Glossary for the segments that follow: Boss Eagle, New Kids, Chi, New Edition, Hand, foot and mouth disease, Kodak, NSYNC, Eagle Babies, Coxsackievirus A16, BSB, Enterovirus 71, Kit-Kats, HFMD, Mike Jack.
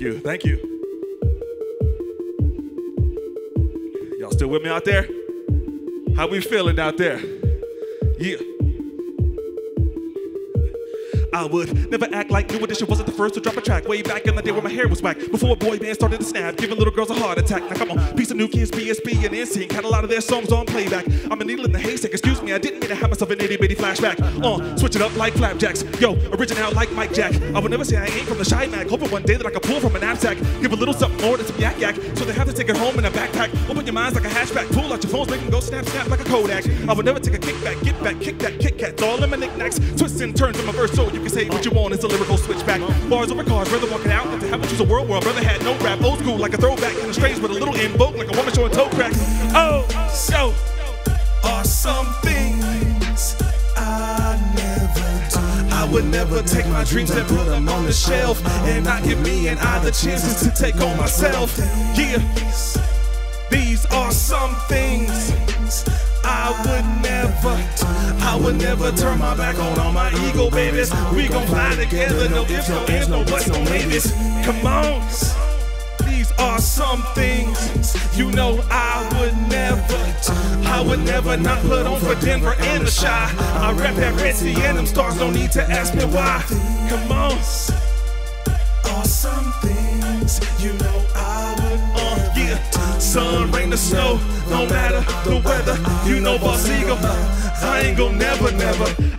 Thank you. Thank you. Y'all still with me out there? How we feeling out there? Yeah. I would never act like New Edition wasn't the first to drop a track way back in the day when my hair was whack. Before a boy band started to snap, giving little girls a heart attack. Now come on, piece of New Kids, BSB, and NSYNC had a lot of their songs on playback. I'm a needle in the haystack, excuse me, I didn't mean to have myself an itty-bitty flashback. Switch it up like flapjacks, yo, original like Mike Jack. I would never say I ain't from the Chi Mac, hoping one day that I could pull from a knapsack. Give a little something more than some yak-yak, so they have to take it home in a backpack. Open your minds like a hatchback, pull out your phones, make them go snap-snap like a Kodak. I would never take a kickback, get back, kick that, Kit-Kats, all in my knickknacks. Twists and turns in my verse so you can say what you want, it's a lyrical switchback. Bars over cars, brother walking out, and to have it choose a world where a brother had no rap. Old school like a throwback, kind of strange with a little invoke, like a woman showing toe cracks. Oh, so are some things I never do. I would never take my dreams and put them on the shelf, and not give me and I the chances to take on myself. Yeah, these are some things I would never, turn my back on all my Eagle Babies. We gon' fly together, no ifs, no ands, no buts, no maybes. Come on, these are some things, you know I would never, not put on for Denver and the Chi. I rap at Renzi and them stars, no need to ask me why. Come on, are some things, you know I would yeah. Sun, rain, or snow, no matter the weather, you know Boss Eagle, I ain't gon' never. I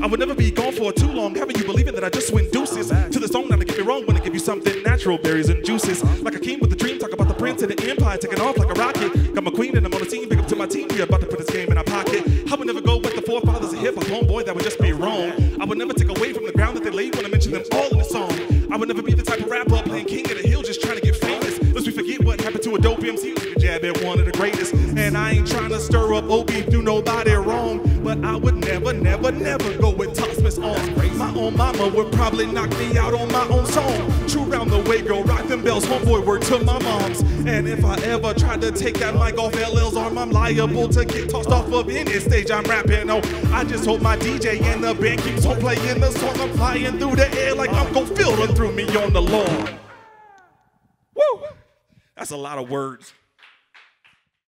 would never be gone for too long, having you believing that I just went deuces to the song. Now to get me wrong, wanna give you something natural, berries and juices. Like a king with a dream, talk about the prince and the empire, taking off like a rocket. Got my queen and I'm on the scene, big up to my team, we about to put this game in our pocket. I would never go with the forefathers of hip-hop, homeboy, that would just be wrong. I would never take away from the ground that they laid when I mention them all in the song. I would never be the type of rapper playing king of the hill, just trying to get famous. Lest we forget what happened to a dope MC who took a jab at one of the greatest. And I ain't trying to stir up OB, do nobody wrong, but I would never, never go with Tossman's arms. My own mama would probably knock me out on my own song. True round the way, girl, rock them bells, homeboy, word to my moms. And if I ever tried to take that mic off LL's arm, I'm liable to get tossed off of any stage I'm rapping on. I just hope my DJ and the band keeps on playing the song. I'm flying through the air like I'm gonna feel them through me on the lawn. Woo! That's a lot of words.